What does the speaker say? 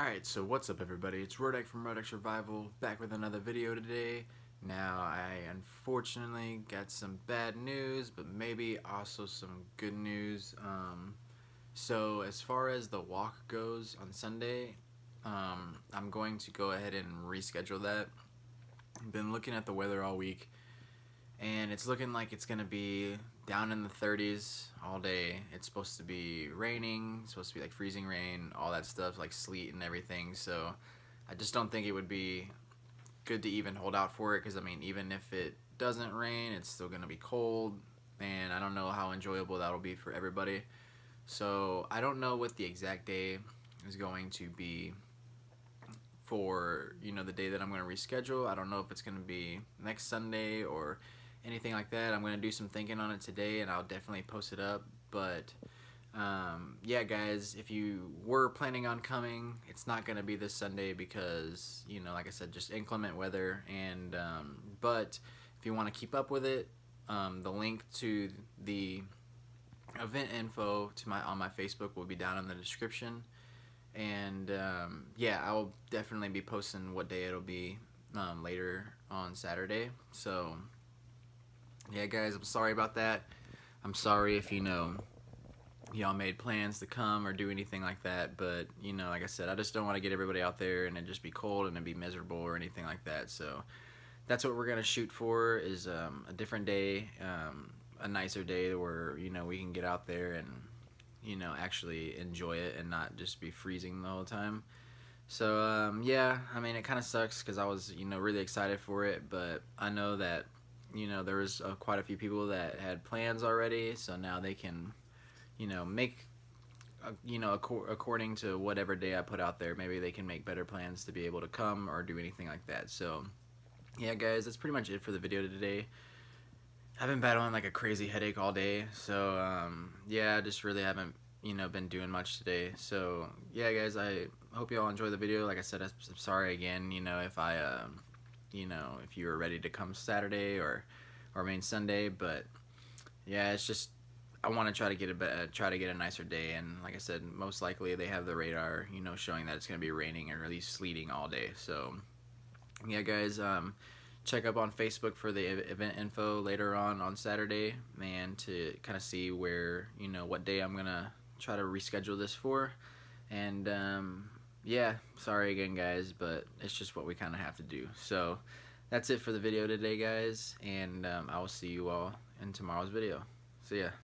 Alright, so what's up everybody, it's Rodak from Rodak's Revival, back with another video today. Now, I unfortunately got some bad news, but maybe also some good news. So, as far as the walk goes on Sunday, I'm going to go ahead and reschedule that. I've been looking at the weather all week, and it's looking like it's going to be down in the 30s all day. It's supposed to be raining, it's supposed to be like freezing rain, all that stuff, like sleet and everything. So I just don't think it would be good to even hold out for it, because I mean, even if it doesn't rain, it's still gonna be cold, and I don't know how enjoyable that'll be for everybody. So I don't know what the exact day is going to be for, you know, the day that I'm gonna reschedule. I don't know if it's gonna be next Sunday or anything like that. I'm gonna do some thinking on it today, and I'll definitely post it up. But yeah guys, if you were planning on coming, it's not gonna be this Sunday because, you know, like I said, just inclement weather. And but if you want to keep up with it, the link to the event info to on my Facebook will be down in the description. And yeah, I will definitely be posting what day it'll be later on Saturday. So yeah guys, I'm sorry about that. I'm sorry if, you know, y'all made plans to come or do anything like that, but, you know, like I said, I just don't want to get everybody out there and it just be cold and it'd be miserable or anything like that. So that's what we're gonna shoot for, is a different day, a nicer day where, you know, we can get out there and, you know, actually enjoy it and not just be freezing the whole time. So yeah, I mean, it kind of sucks because I was, you know, really excited for it, but I know that, you know, there was quite a few people that had plans already, so now they can, you know, make, you know, according to whatever day I put out there, maybe they can make better plans to be able to come or do anything like that. So yeah guys, that's pretty much it for the video today. I've been battling like a crazy headache all day, so yeah, I just really haven't, you know, been doing much today. So yeah guys, I hope you all enjoy the video. Like I said, I'm sorry again, you know, if I you know, if you were ready to come Saturday or main Sunday. But yeah, it's just, I want to try to get a nicer day, and like I said, most likely they have the radar, you know, showing that it's gonna be raining or at least sleeting all day. So yeah guys, check up on Facebook for the event info later on Saturday, man, to kind of see where, you know, what day I'm gonna try to reschedule this for. And yeah, sorry again guys, but it's just what we kind of have to do. So that's it for the video today guys, and I will see you all in tomorrow's video. See ya.